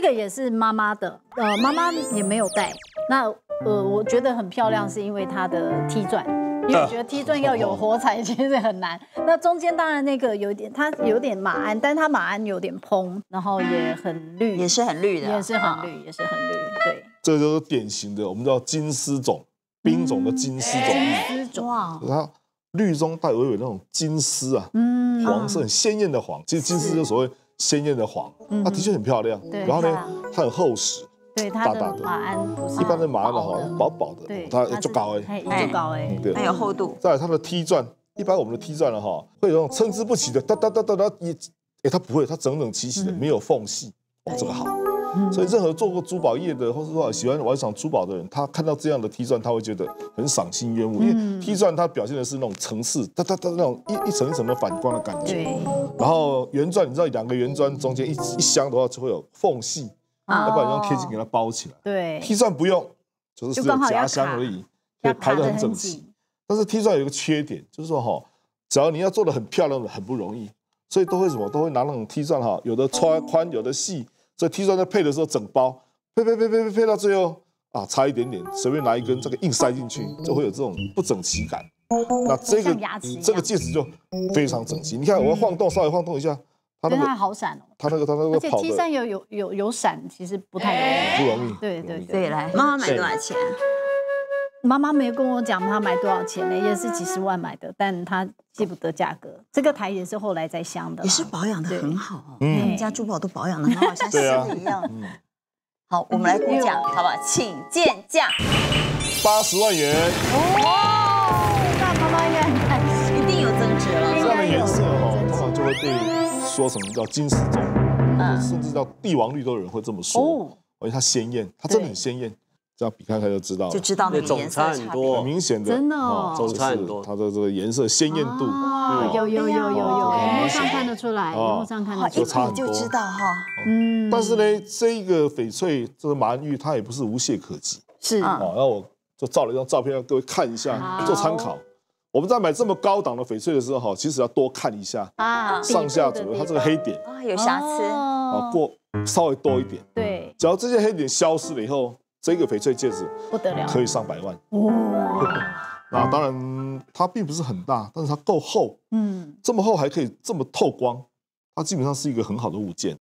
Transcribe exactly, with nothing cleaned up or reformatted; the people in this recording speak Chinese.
这个也是妈妈的，呃，妈妈也没有戴。那呃，我觉得很漂亮，是因为它的 T 钻，因为我觉得 T 钻要有火彩其实很难。那中间当然那个有点，它有点马鞍，但它马鞍有点蓬，然后也很绿，也是很绿的，也是很绿，也是很绿。对，这就是典型的我们叫金丝种，冰种的金丝种。金丝种啊，然后绿中带微微那种金丝啊，嗯，黄色很鲜艳的黄，其实金丝就所谓。 鲜艳的黄，它的确很漂亮。然后呢，它很厚实，对，它的马鞍不是一般的马鞍的话，薄薄的，它就高哎，就高哎，对，它有厚度。再来它的 T 钻，一般我们的 T 钻了哈，会有那种参差不齐的，哒哒哒哒哒，也，哎，它不会，它整整齐齐的，没有缝隙，哇，这个好。所以任何做过珠宝业的，或是说喜欢玩赏珠宝的人，他看到这样的 T 钻，他会觉得很赏心悦目，因为 T 钻它表现的是那种层次，哒哒哒那种一一层一层的反光的感觉。 然后圆钻，你知道两个圆钻中间一一箱的话就会有缝隙，要不然用贴巾给它包起来。对 ，T 钻不用，就是只有夹箱而已，对，排得很整齐。但是 T 钻有一个缺点，就是说哈，只要你要做的很漂亮的很不容易，所以都会什么都会拿那种 T 钻哈，有的穿宽，有的细，所以 T 钻在配的时候整包配配配配配配到最后啊，差一点点，随便拿一根这个硬塞进去，就会有这种不整齐感。 那这个这个戒指就非常整齐，你看我晃动，稍微晃动一下，它那个好闪哦，它那个它那个，而且 T 三有有有有闪，其实不太容易，不容易。对对对，来，妈妈买多少钱？妈妈没跟我讲她买多少钱呢，也是几十万买的，但她记不得价格。这个台也是后来在镶的，也是保养的很好哦，我们家珠宝都保养的很好，像新的一样。好，我们来估价，好不好？请见价，八十万元。 颜色哦，通常就会被说什么叫金丝种，甚至到帝王绿都有人会这么说，而且它鲜艳，它真的很鲜艳，这样比看看就知道了，就知道那种差很多，很明显的，真的哦，种差很多，它的这个颜色鲜艳度，有有有有有，屏幕上看得出来，屏幕上看得出来，一比就知道哈，嗯，但是呢，这个翡翠这个马鞍玉它也不是无懈可击，是啊，那我就照了一张照片让各位看一下，做参考。 我们在买这么高档的翡翠的时候，其实要多看一下啊，上下左右，它这个黑点啊有瑕疵啊，过稍微多一点。对，只要这些黑点消失了以后，这个翡翠戒指不得了，可以上百万。那当然它并不是很大，但是它够厚，嗯，这么厚还可以这么透光，它基本上是一个很好的物件。